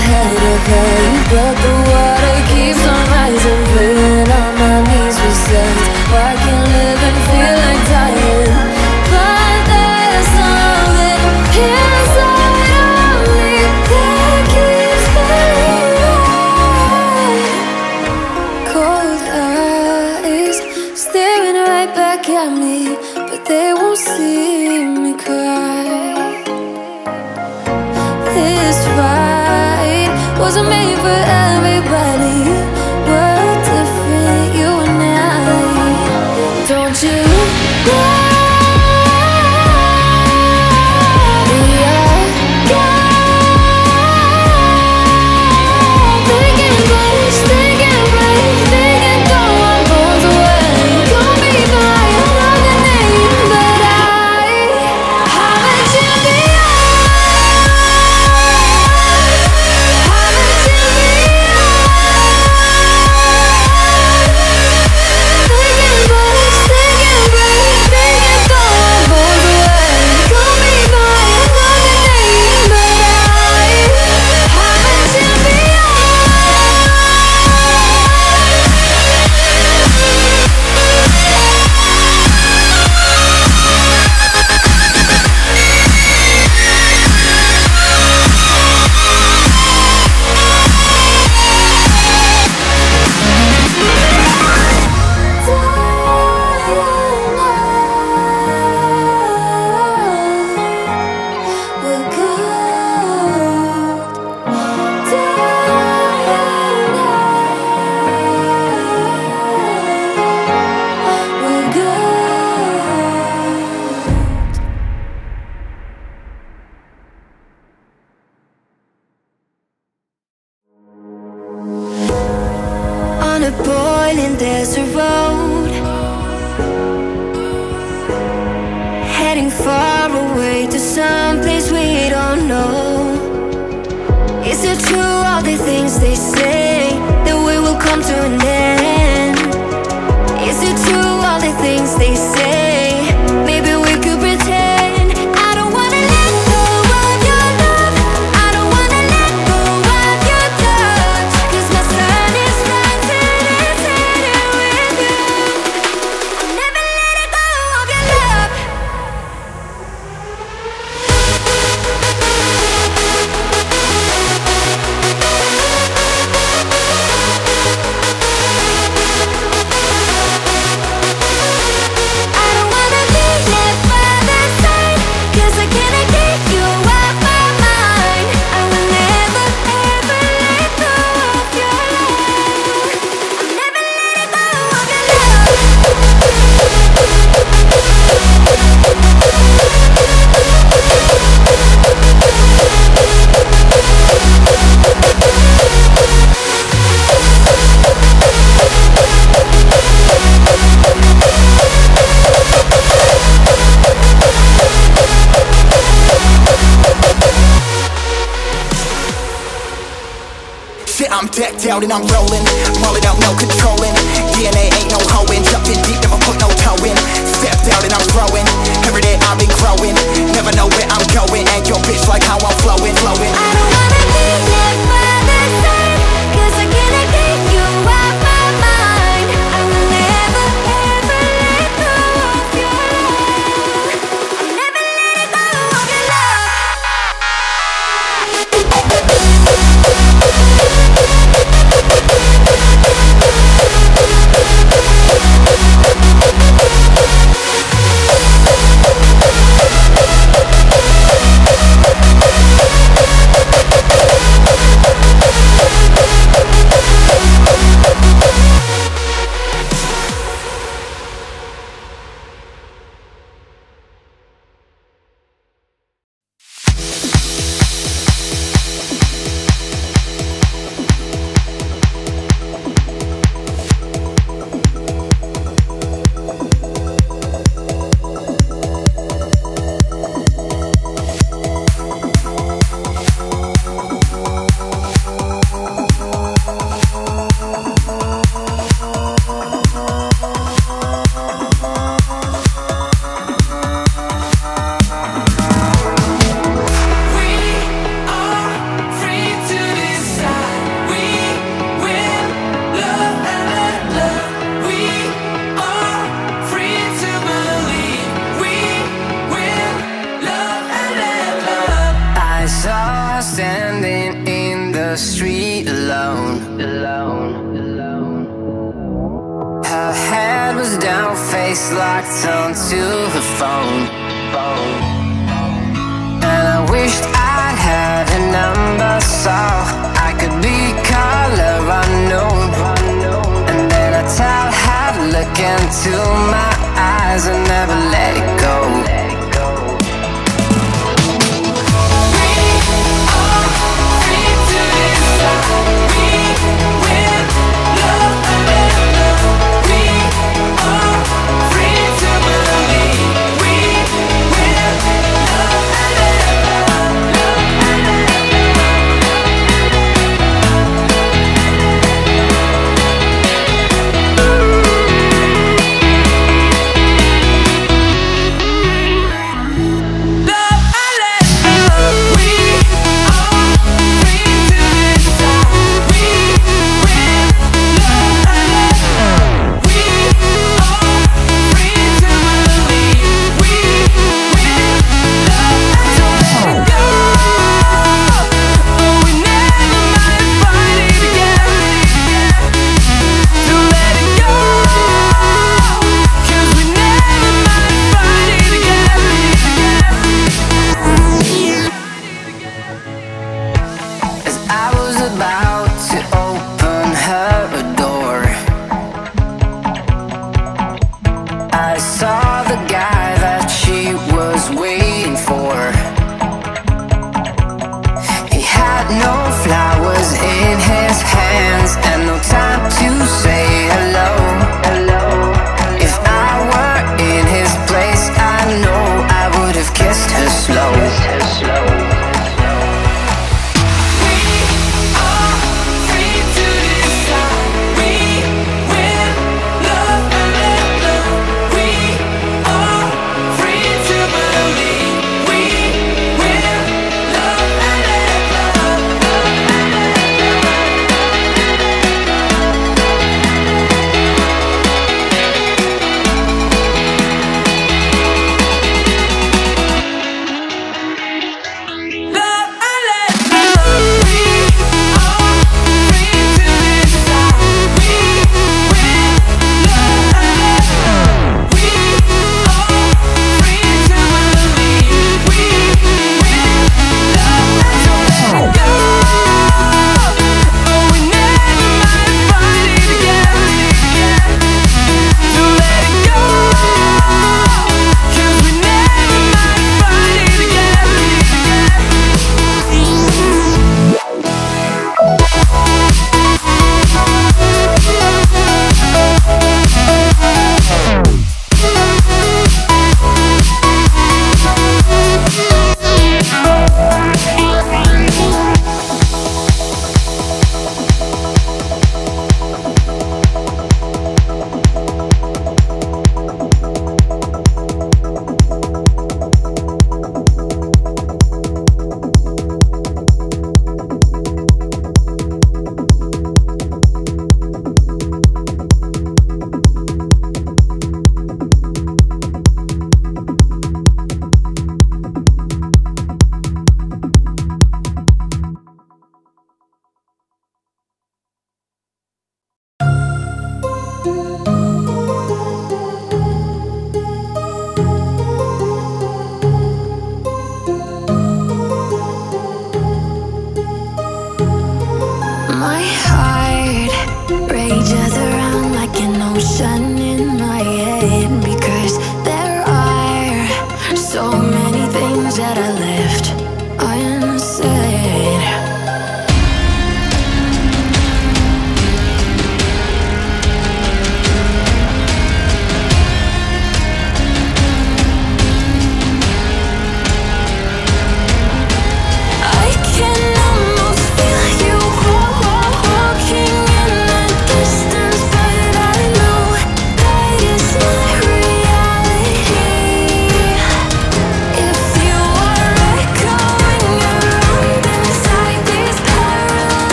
head okay, but the water keeps on rising. Praying on my knees for sense. Why can't live and feel like dying? But there's something inside of me that keeps burning. Cold eyes staring right back at me, but they won't see me cry. This fight wasn't made for everybody. We're different, you and I. Don't you cry. Out and I'm rolling, mullet out, no controlling. DNA ain't no hoeing, jumping deep, never put no toe in. Stepped out and I'm growing, every day I've been growing. Never know where I'm going, and your bitch like how I'm flowing, flowing. I don't wanna be left by the side, 'cause I cannot get you out my mind. I will never, ever let go of you. I'll never let go of your love. the street alone. Her head was down, face locked onto her phone. And I wished I had a number so I could be color unknown. And then I tell her to look into my eyes and never let it go.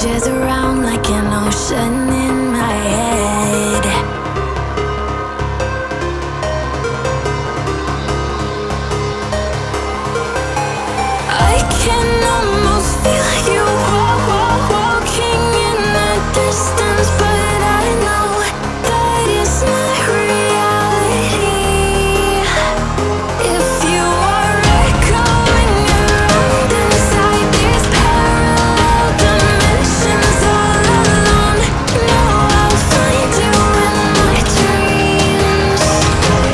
changes around like an ocean in my head. I can almost feel you walking in the distance, but I know that it's not reality. If you are echoing around inside these parallel dimensions all alone, no, I'll find you in my dreams. I'll find you in my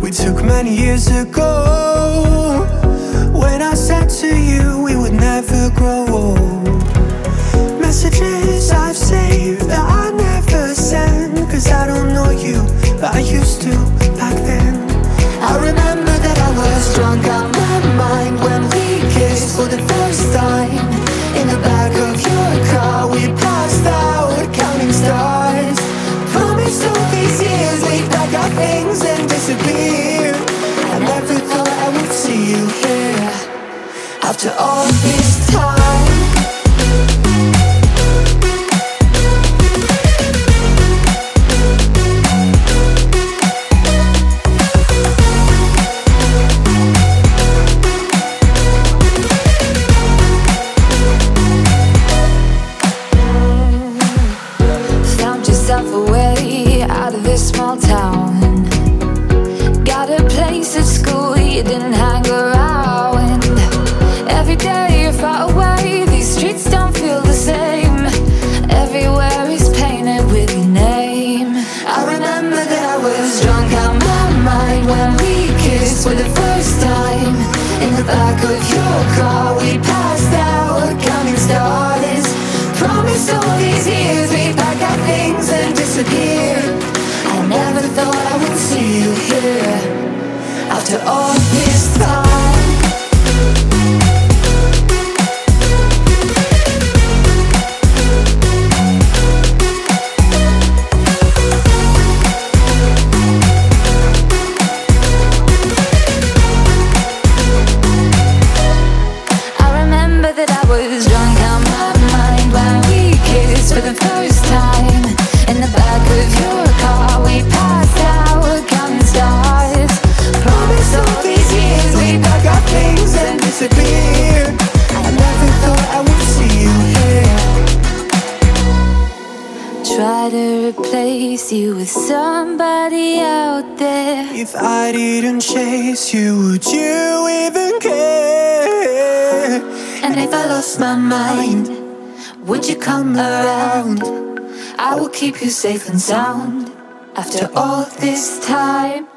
we took many years ago, when I said to you we would never grow old. Messages I've saved that I never send, cause I don't know you, but I used to back then. I remember that I was drunk out my mind when we kissed for the first time. In the back of your car we passed out counting stars. Promised all these years we'd pack our things and disappear. I never thought I would see you here after all this time. Found yourself a way out of this small town. At school you didn't hang around. Every day you're far away, these streets don't feel the same. Everywhere is painted with your name. I remember that I was drunk out my mind when we kissed for the first time. In the back of your car we passed out counting stars. Promised all these years we'd pack our things and disappear. I never thought I would see you here after all this time. Replace you with somebody out there. If I didn't chase you, would you even care? And if I lost my mind, would you come around? I will keep you safe and sound after all this time.